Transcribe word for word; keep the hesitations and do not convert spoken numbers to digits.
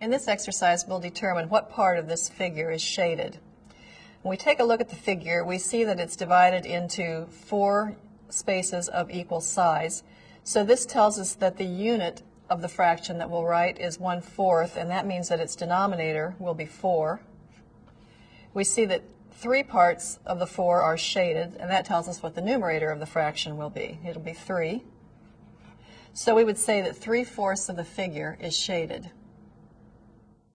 In this exercise, we'll determine what part of this figure is shaded. When we take a look at the figure, we see that it's divided into four spaces of equal size. So this tells us that the unit of the fraction that we'll write is one fourth, and that means that its denominator will be four. We see that three parts of the four are shaded, and that tells us what the numerator of the fraction will be. It'll be three. So we would say that three fourths of the figure is shaded.